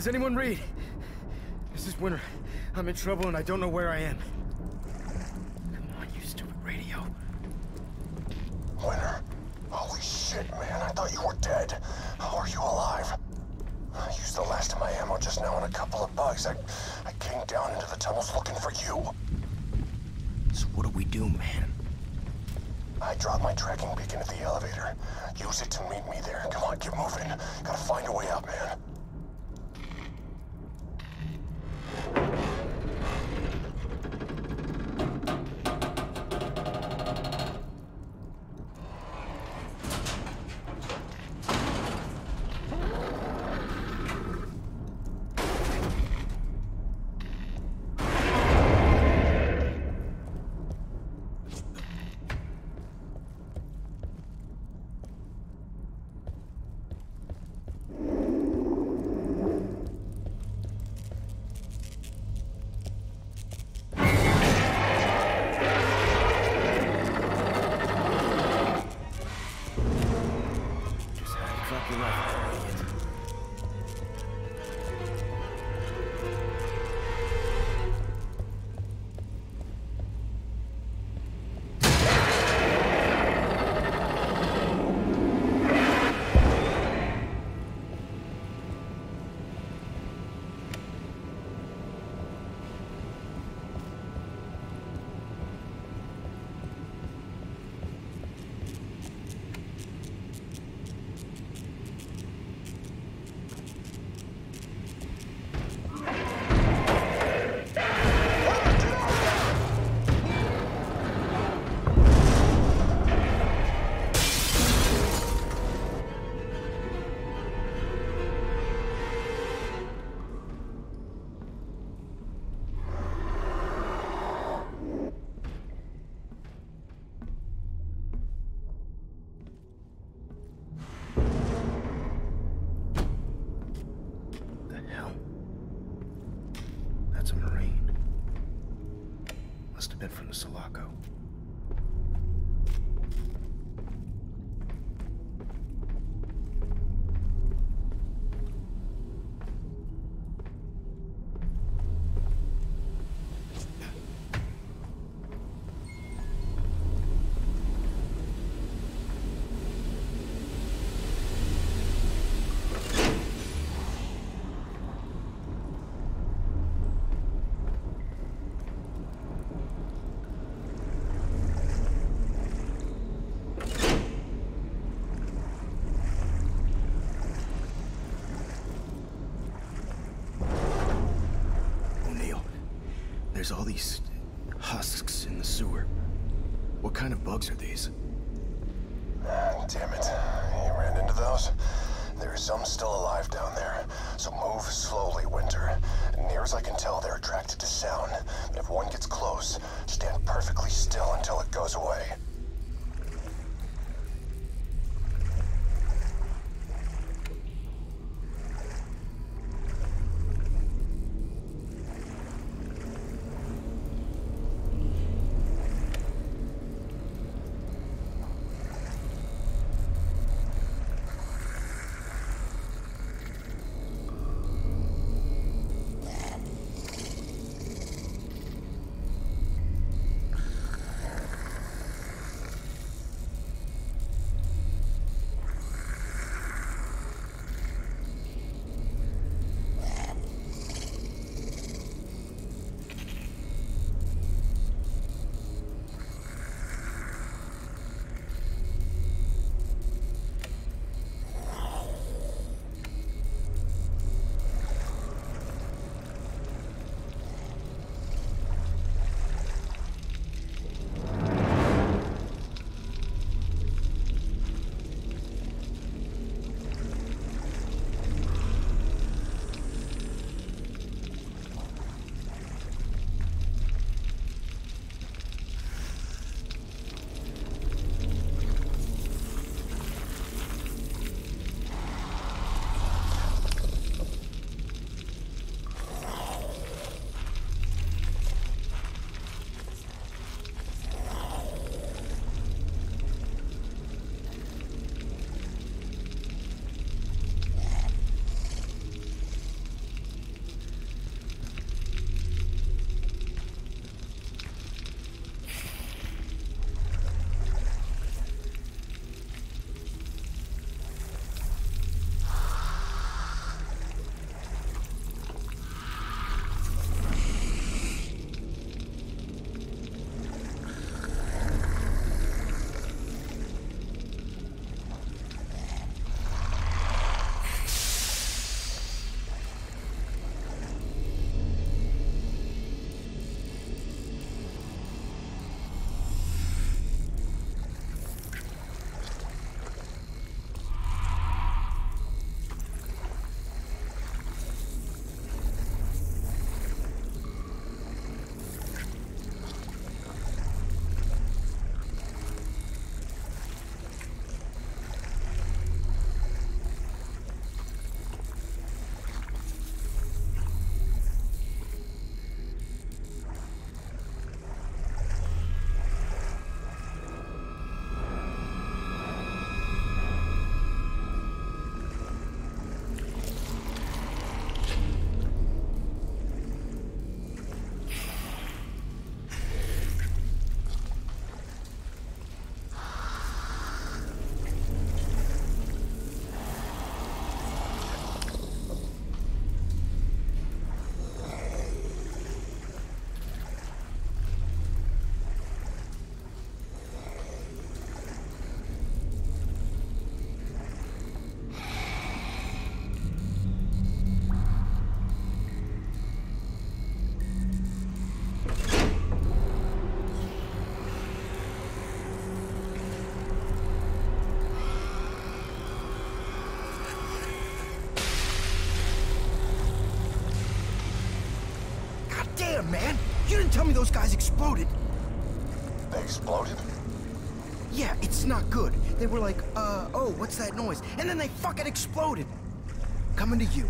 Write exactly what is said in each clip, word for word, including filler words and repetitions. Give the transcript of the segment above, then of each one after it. Does anyone read? This is Winter. I'm in trouble and I don't know where I am. Come on, you stupid radio. Winter. Holy shit, man. I thought you were dead. How are you alive? I used the last of my ammo just now on a couple of bugs. I, I came down into the tunnels looking for you. So what do we do, man? I dropped my tracking beacon at the elevator. Use it to meet me there. Come on, get moving. Gotta find a way out, man. That's a Marine. Must have been from the Sulaco. There's all these husks in the sewer. What kind of bugs are these? Ah, damn it. You ran into those? There are some still alive down there, so move slowly, Winter. Near as I can tell, they're attracted to sound. But if one gets close, stand perfectly still until it goes away. Don't tell me those guys exploded. They exploded? Yeah, it's not good. They were like, uh, oh, what's that noise? And then they fucking exploded. Coming to you.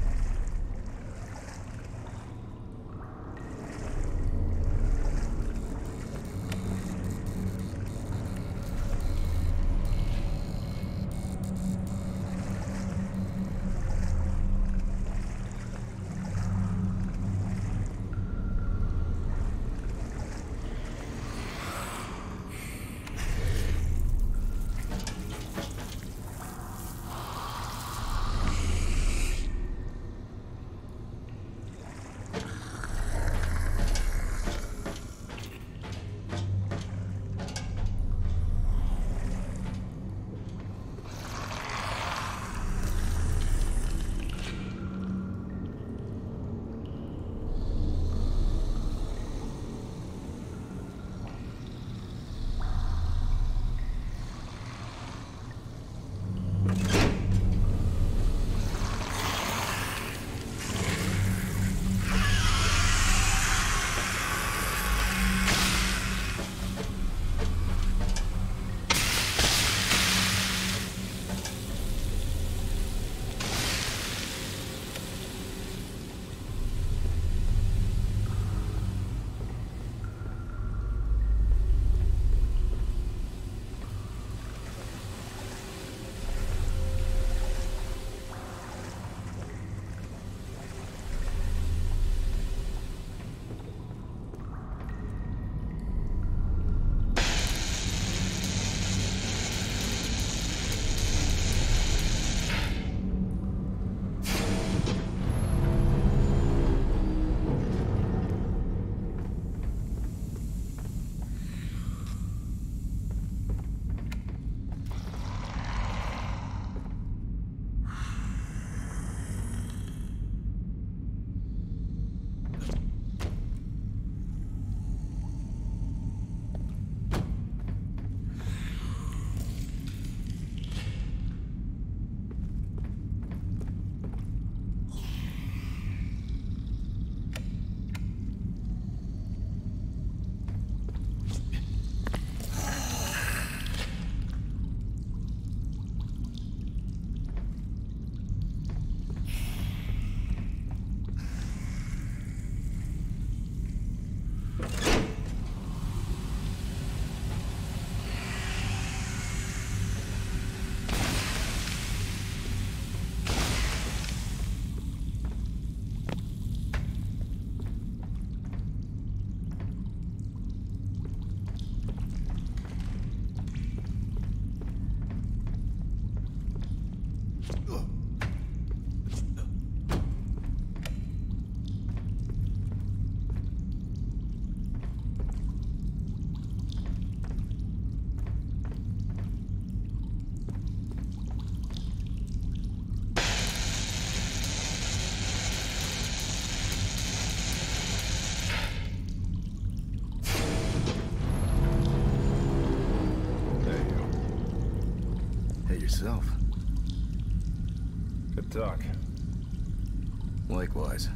Good talk. Likewise.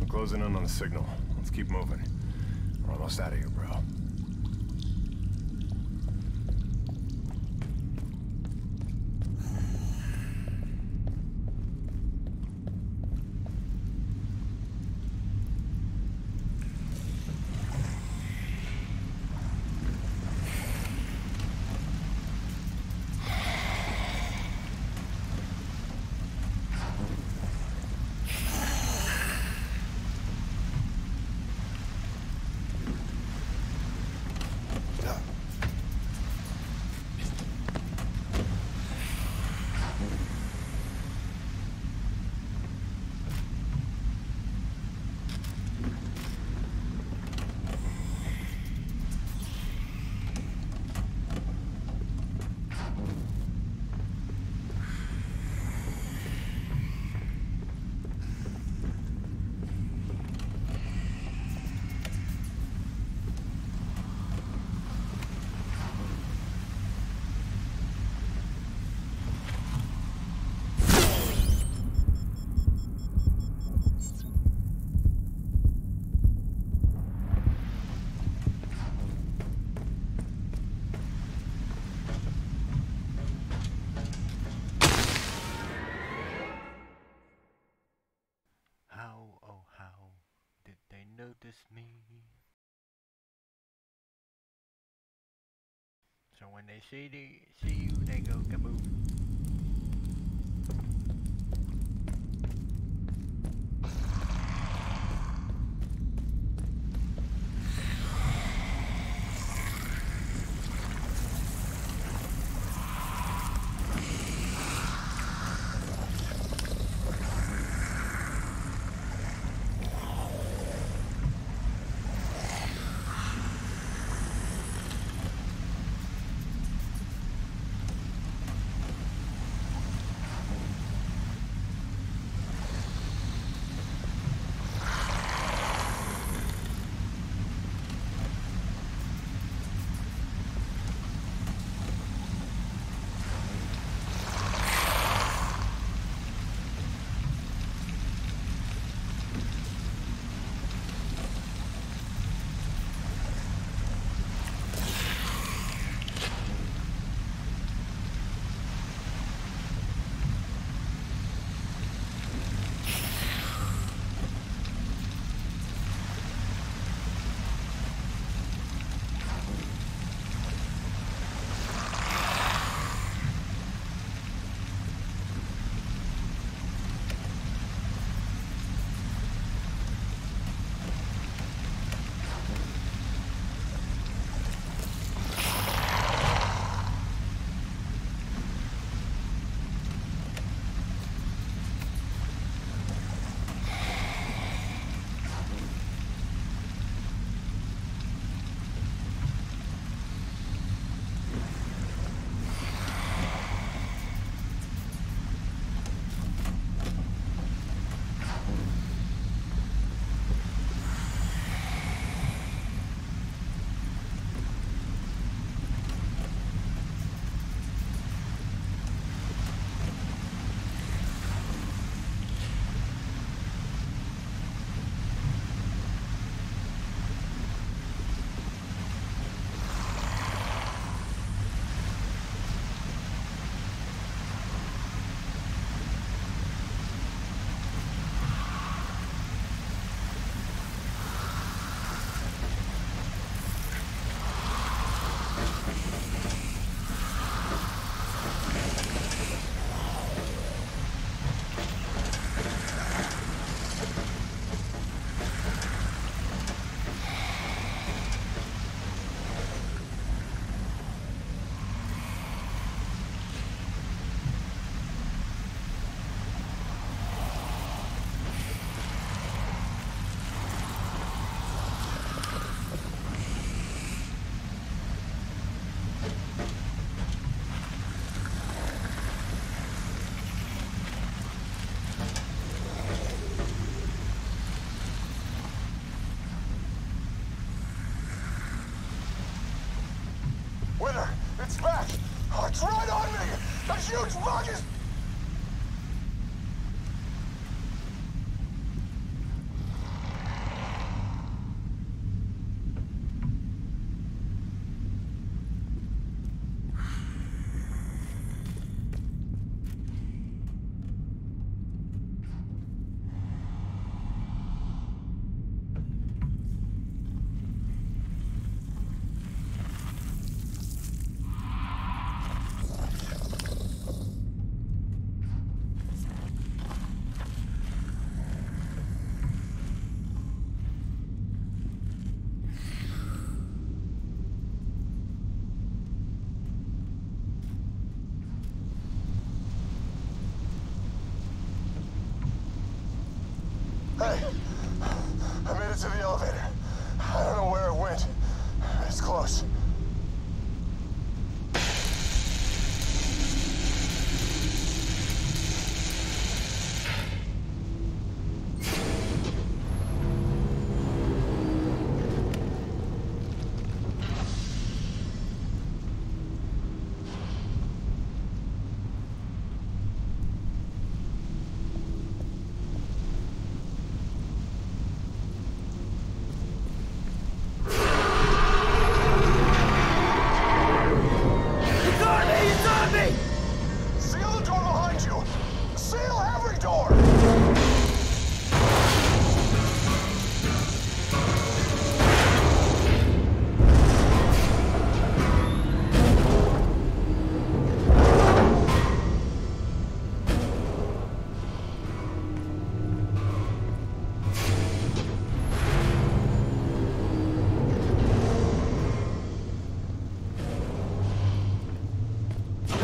I'm closing in on the signal. Let's keep moving. We're almost out of here, bro. notice me. So when they see the see you, they go kaboom.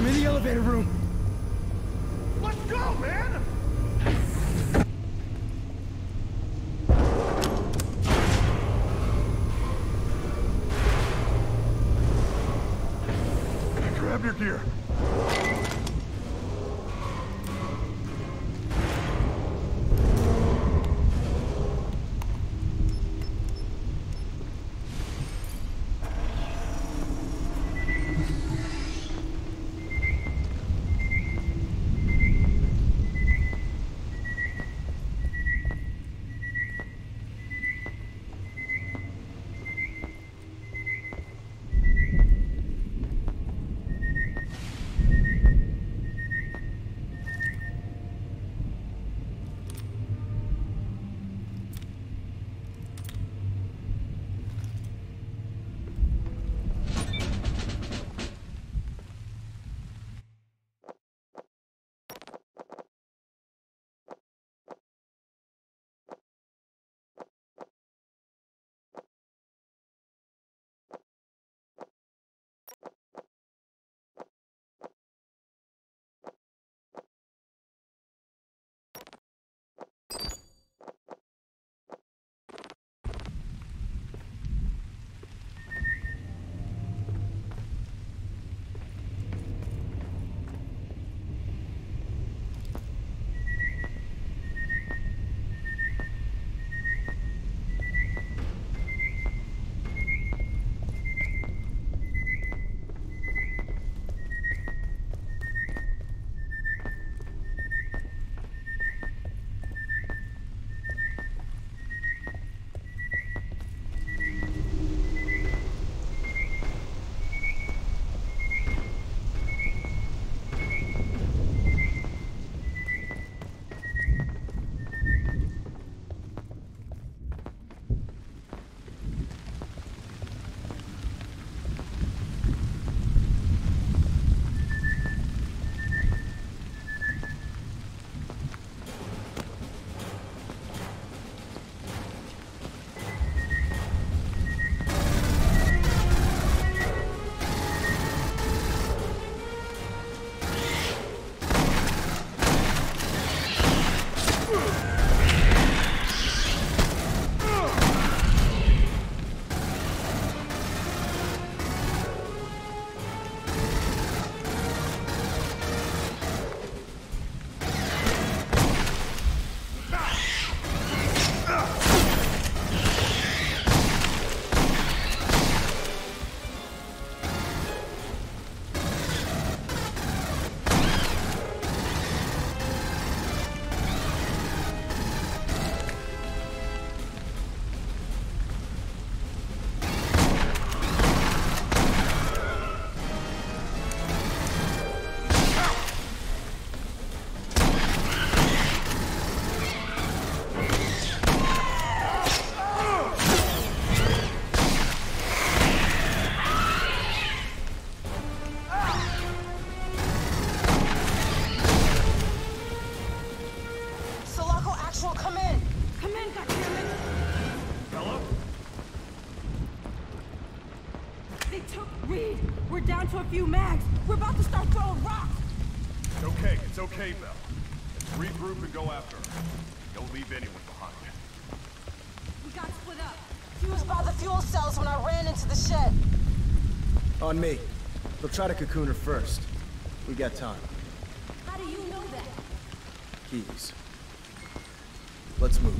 I'm in the elevator room. Let's go, man! Grab your gear. Reed, we're down to a few mags. We're about to start throwing rocks. It's okay, it's okay, Bella. Let's regroup and go after her. Don't leave anyone behind. We got split up. She was by the fuel cells when I ran into the shed. On me. We'll try to cocoon her first. We got time. How do you know that? Keys. Let's move.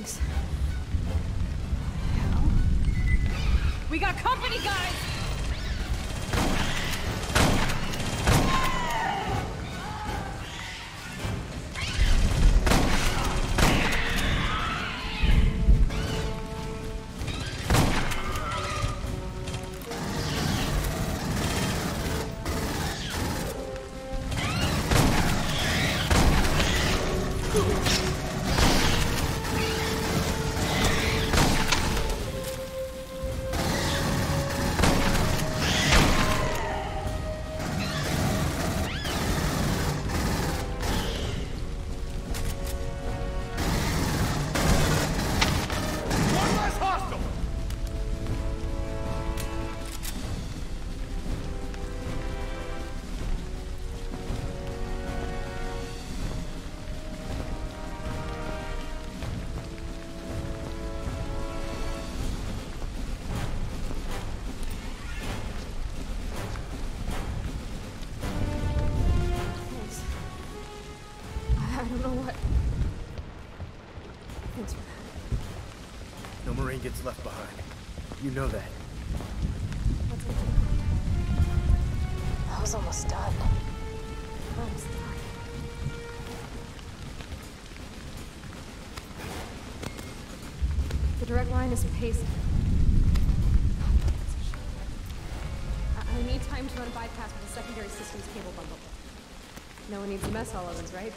Thanks. Hell? We got company, guys! Gets left behind. You know that. Let's get to the point. I was almost done. I was done. The direct line is pacing. I, I need time to run a bypass with the secondary systems cable bundle. No one needs to mess all of us, right?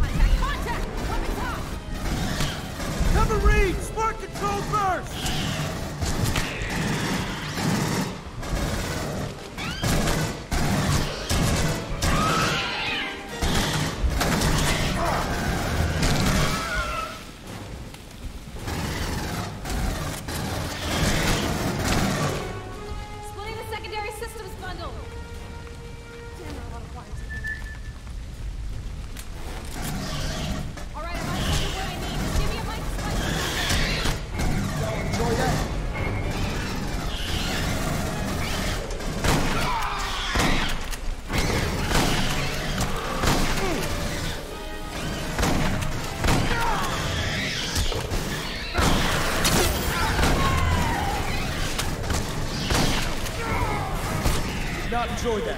Contact! Contact! Coming up! Cover Reed! Spark control first! Enjoy that.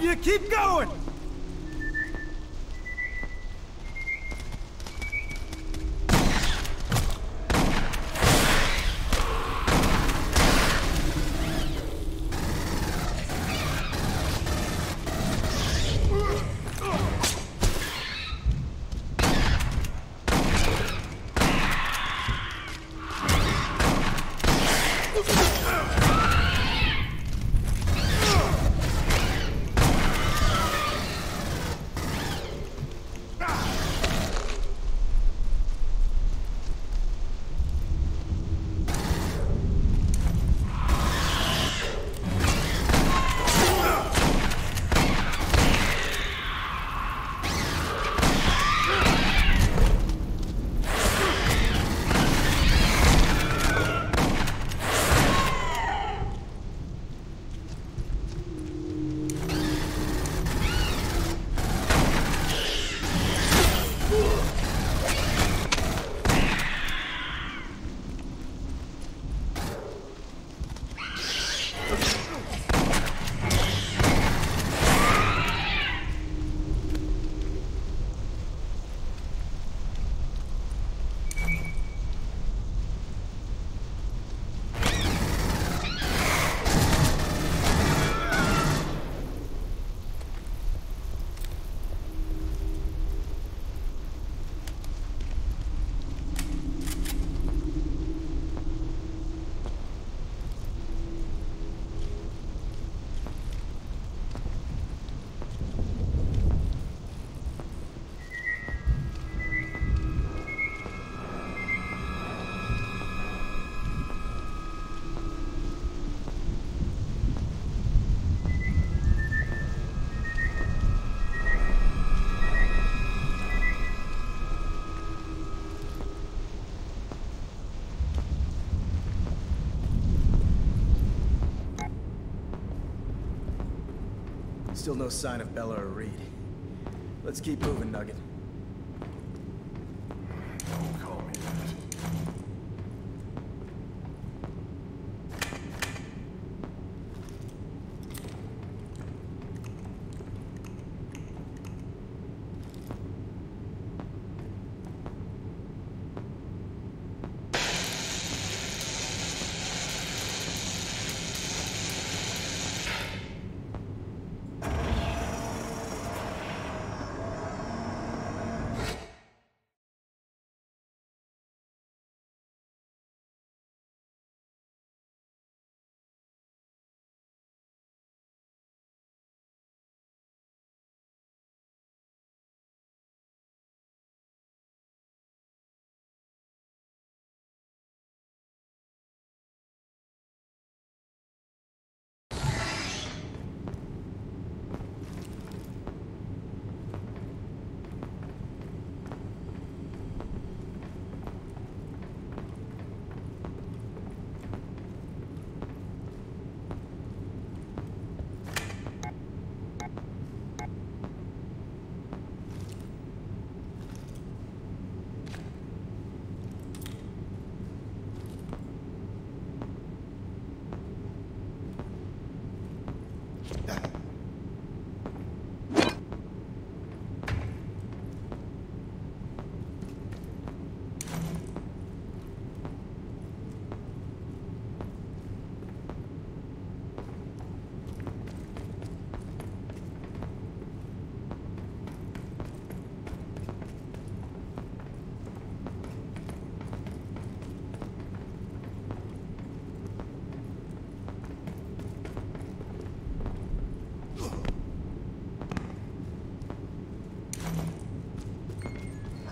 You keep going! Still no sign of Bella or Reed. Let's keep moving, Nugget. Don't call me that.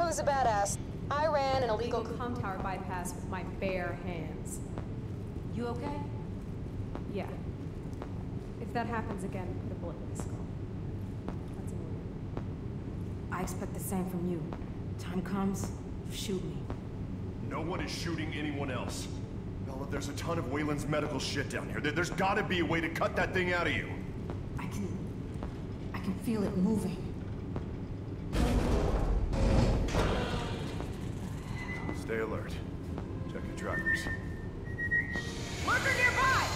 Who's a badass? I ran an illegal com tower bypass with my bare hands. You okay? Yeah. If that happens again, put a bullet in the skull. That's annoying. I expect the same from you. Time comes, shoot me. No one is shooting anyone else. Bella, there's a ton of Wayland's medical shit down here. There's gotta be a way to cut that thing out of you. I can... I can feel it moving. Stay alert. Check your trackers. Lurker nearby!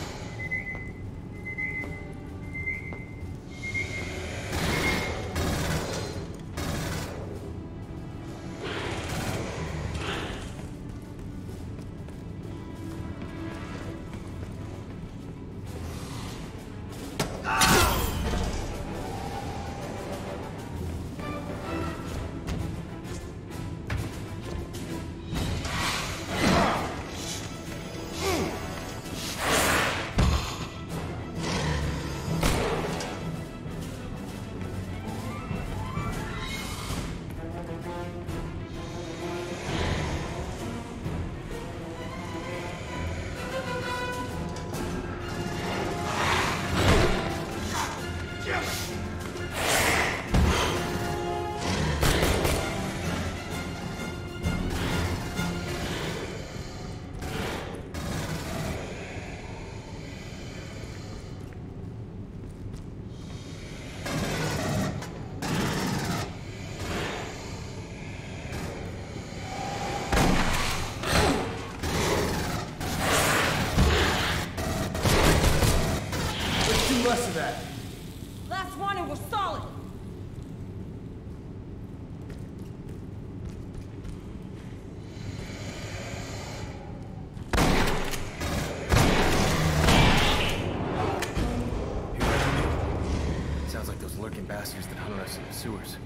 Sewers.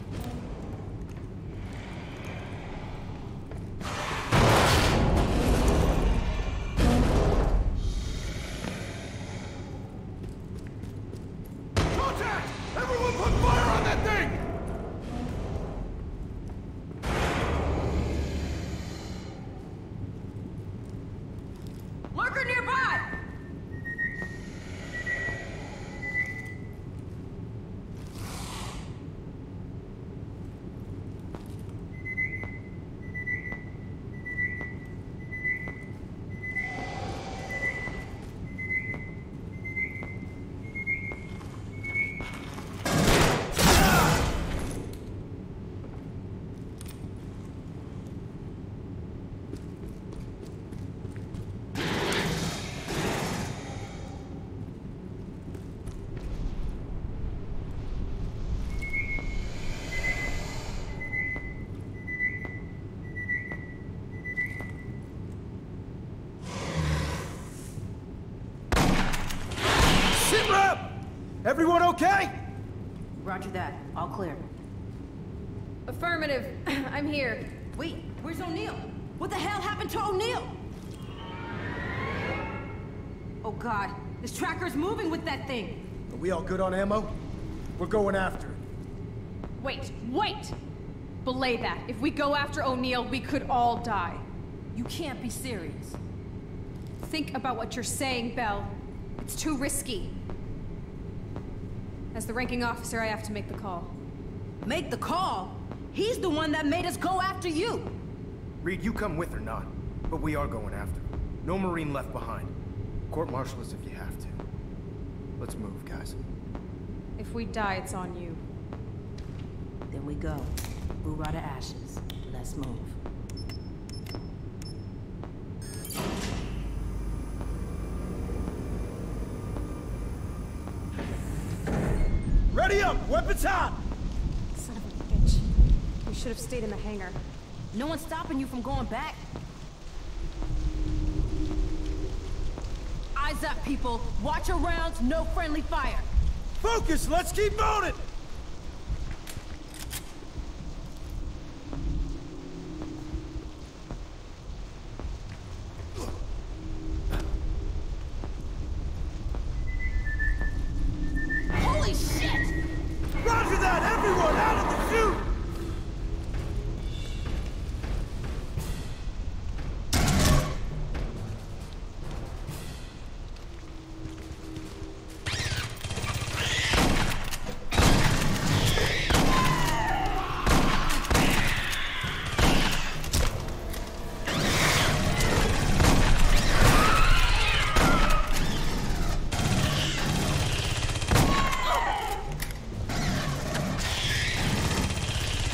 Contact! Everyone put fire on that thing! Lurker nearby! Sit rep! Everyone okay? Roger that. All clear. Affirmative. I'm here. Wait, where's O'Neill? What the hell happened to O'Neill? Oh god, this tracker's moving with that thing. Are we all good on ammo? We're going after it. Wait, wait! Belay that. If we go after O'Neill, we could all die. You can't be serious. Think about what you're saying, Bell. It's too risky. As the ranking officer, I have to make the call. Make the call? He's the one that made us go after you! Reed, you come with or not, but we are going after him. No Marine left behind. Court-martial us if you have to. Let's move, guys. If we die, it's on you. Then we go. Move out of ashes. Let's move. Ready up! Weapons hot! Son of a bitch. We should have stayed in the hangar. No one's stopping you from going back. Eyes up, people. Watch your rounds, no friendly fire. Focus! Let's keep moving!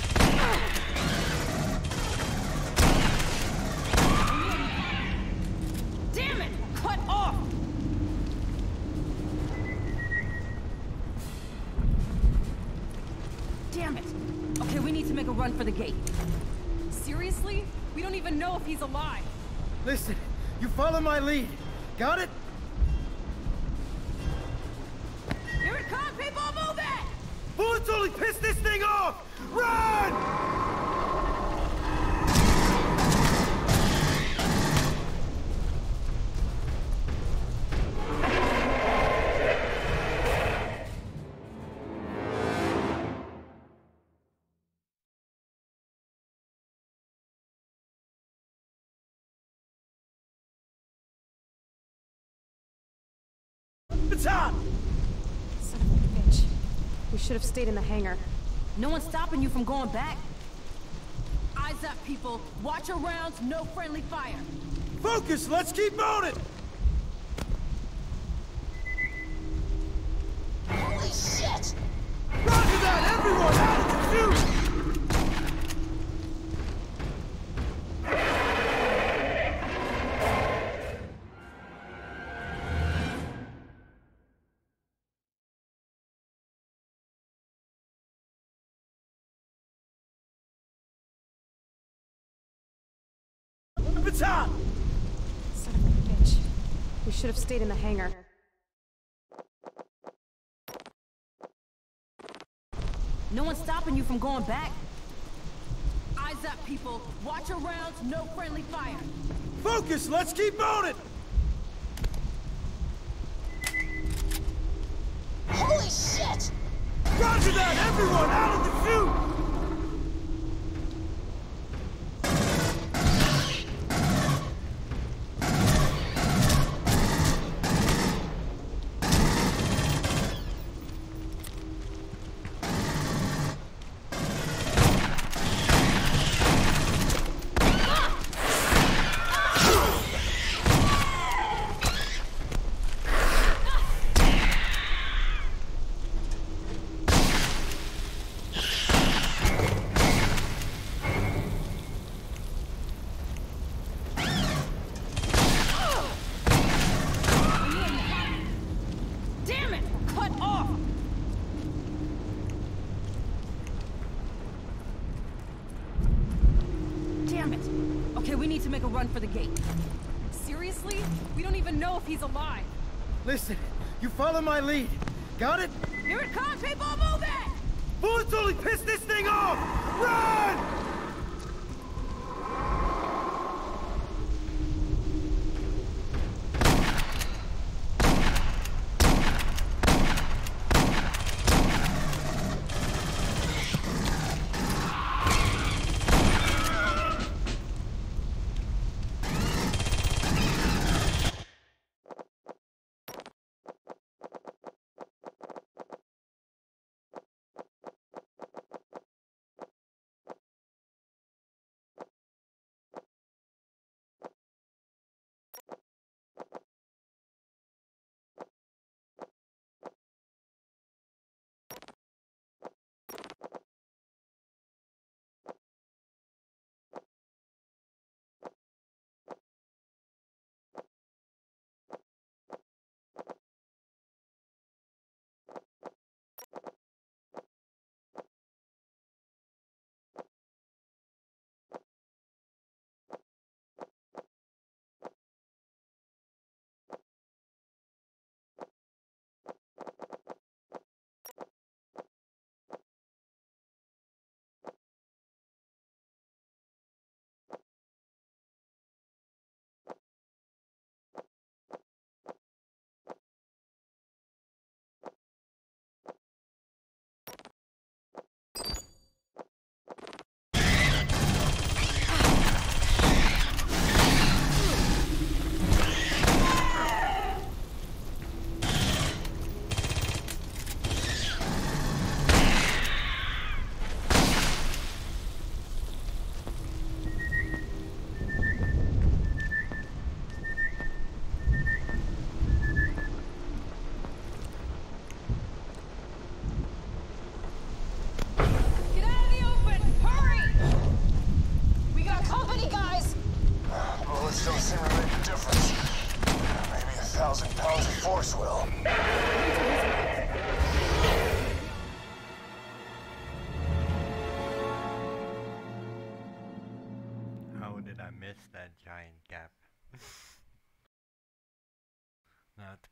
For the gate. Seriously? We don't even know if he's alive. Listen, you follow my lead. Got it? Here it comes, people! Move it! Bullets only piss this thing off! Run! Son of a bitch. We should have stayed in the hangar. No one's stopping you from going back. Eyes up, people. Watch your rounds, no friendly fire. Focus, let's keep moving! Holy shit! Roger that, everyone out of the shoot! Son of a bitch. We should have stayed in the hangar. No one's stopping you from going back. Eyes up, people. Watch your rounds, no friendly fire. Focus, let's keep moving! Holy shit! Roger that, everyone out of the chute! Make a run for the gate. Seriously? We don't even know if he's alive. Listen, You follow my lead. Got it? Here it comes, people! Move it! Bullets only piss this thing off! Run!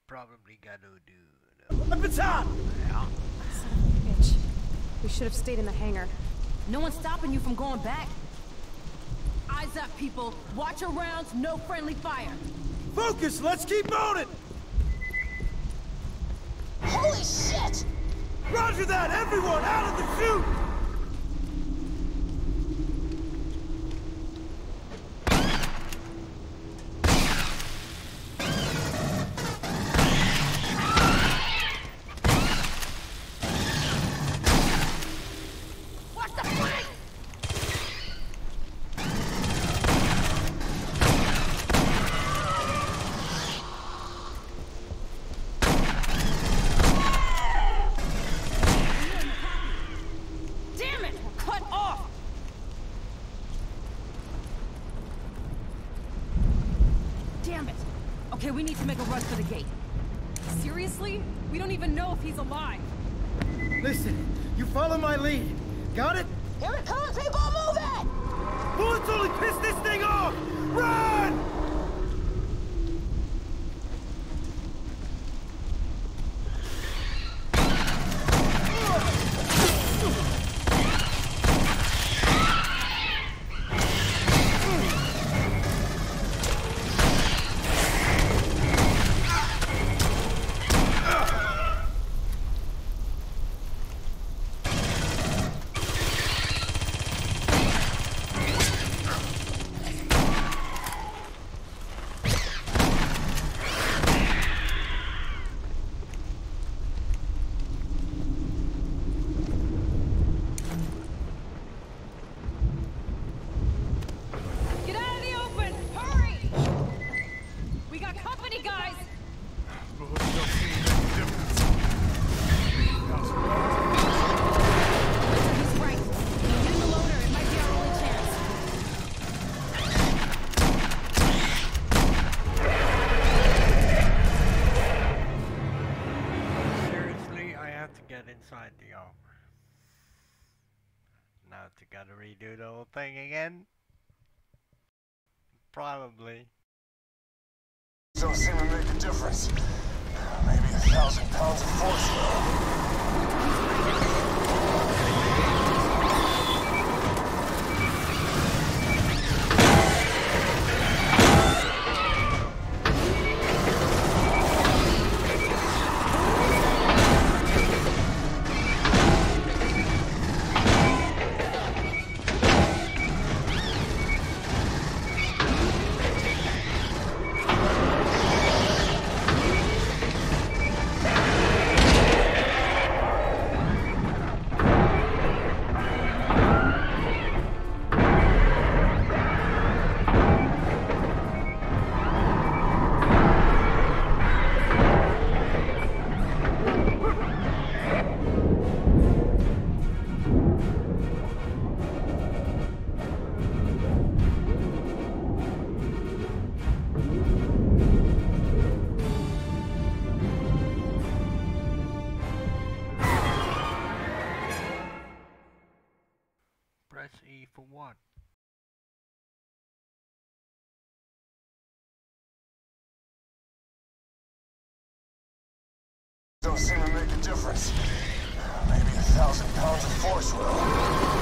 Probably gotta do. Up the top! Yeah. Son of a bitch. We should have stayed in the hangar. No one's stopping you from going back. Eyes up, people. Watch your rounds, no friendly fire. Focus, let's keep moving! Holy shit! Roger that, everyone out of the chute! We need to make a rush for the gate. Seriously? We don't even know if he's alive. Listen, you follow my lead. Got it? Here it comes, people! Move it! Bullets only piss this thing off! Run! Redo the whole thing again? Probably. Don't seem to make a difference. Maybe a thousand pounds of force now. For what? Don't seem to make a difference. Uh, maybe a thousand pounds of force will.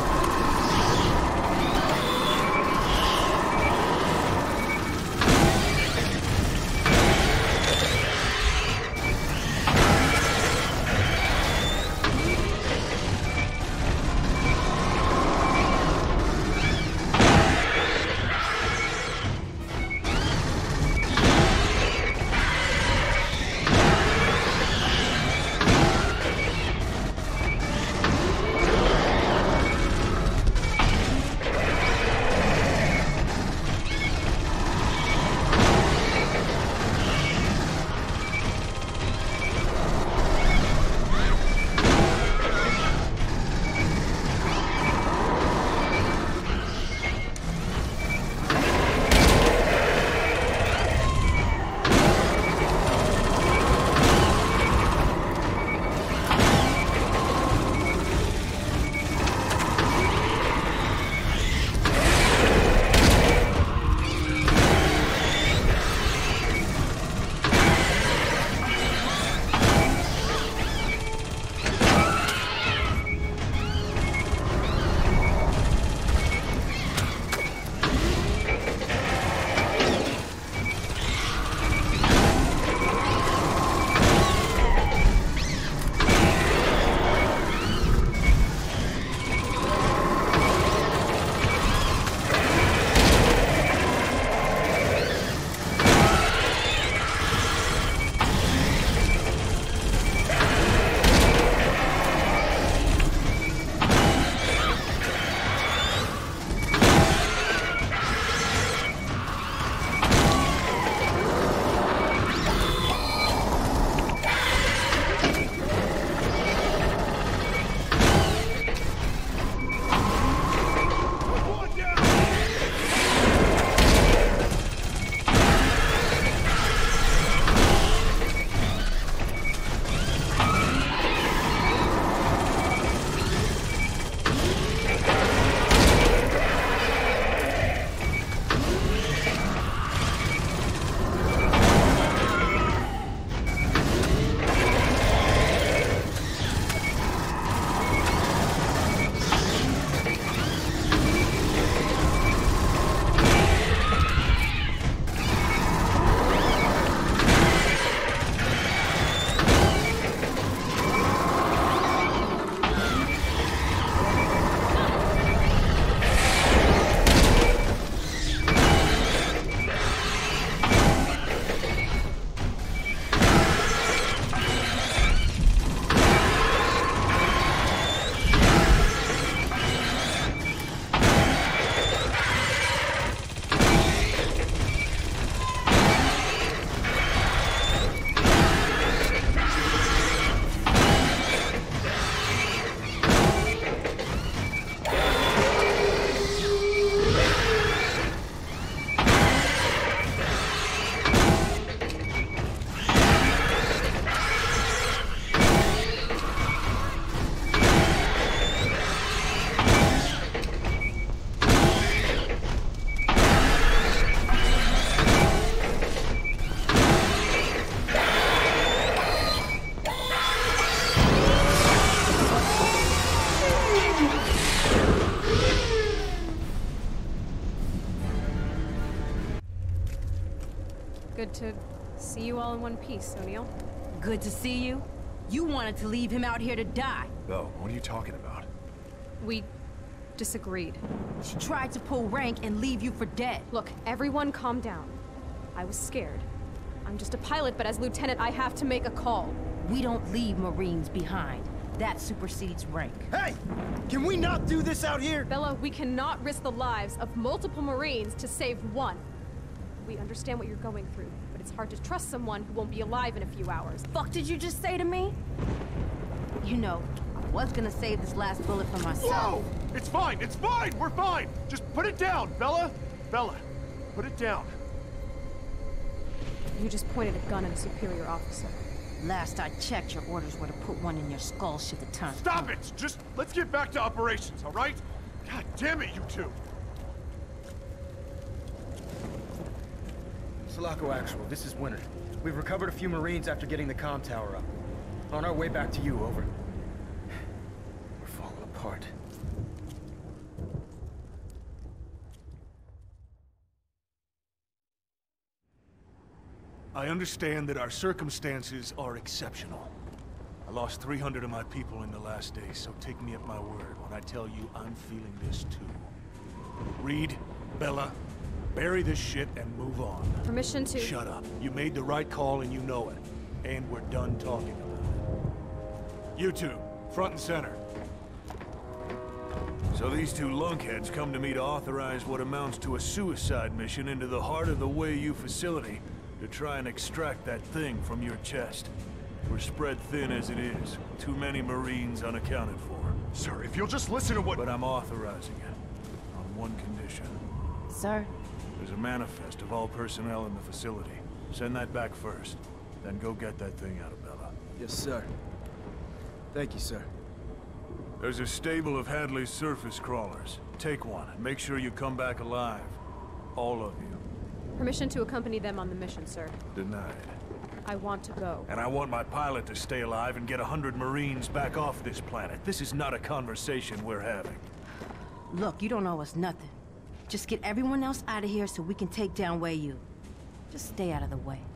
all in one piece, O'Neill. Good to see you. You wanted to leave him out here to die. Belle, what are you talking about? We disagreed. She tried to pull rank and leave you for dead. Look, everyone calm down. I was scared. I'm just a pilot, but as lieutenant, I have to make a call. We don't leave Marines behind. That supersedes rank. Hey! Can we not do this out here? Bella, we cannot risk the lives of multiple Marines to save one. We understand what you're going through, but it's hard to trust someone who won't be alive in a few hours. Fuck did you just say to me? You know, I was gonna save this last bullet for myself. Whoa! It's fine, it's fine! We're fine! Just put it down, Bella! Bella, put it down. You just pointed a gun at a superior officer. Last I checked, your orders were to put one in your skull should the time. Stop it! Just, let's get back to operations, all right? God damn it, you two! Sulaco Actual, this is Winter. We've recovered a few Marines after getting the comm tower up. On our way back to you, over. We're falling apart. I understand that our circumstances are exceptional. I lost three hundred of my people in the last day, so take me at my word when I tell you I'm feeling this too. Reed, Bella, bury this shit and move on. Permission to- Shut up. You made the right call and you know it. And we're done talking about it. You two, front and center. So these two lunkheads come to me to authorize what amounts to a suicide mission into the heart of the Wayu facility. To try and extract that thing from your chest. We're spread thin as it is. Too many Marines unaccounted for. Sir, if you'll just listen to what- But I'm authorizing it. On one condition. Sir? There's a manifest of all personnel in the facility. Send that back first. Then go get that thing out of Bella. Yes, sir. Thank you, sir. There's a stable of Hadley's surface crawlers. Take one and make sure you come back alive. All of you. Permission to accompany them on the mission, sir. Denied. I want to go. And I want my pilot to stay alive and get a hundred Marines back off this planet. This is not a conversation we're having. Look, you don't owe us nothing. Just get everyone else out of here so we can take down Wayu. Just stay out of the way.